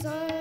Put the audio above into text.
So